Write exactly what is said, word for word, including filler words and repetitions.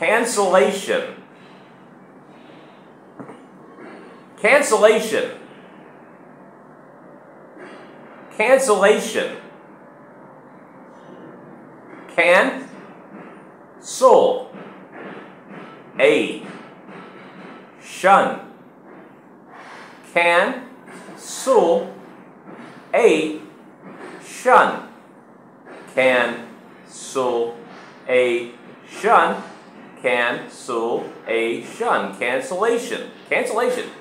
Cancellation. Cancellation. Cancellation. Can. Soul. A. Shun. Can. Soul. A. Shun. Can. Soul. A. Shun. Can. Soul. A. Shun. Cancellation. Cancellation.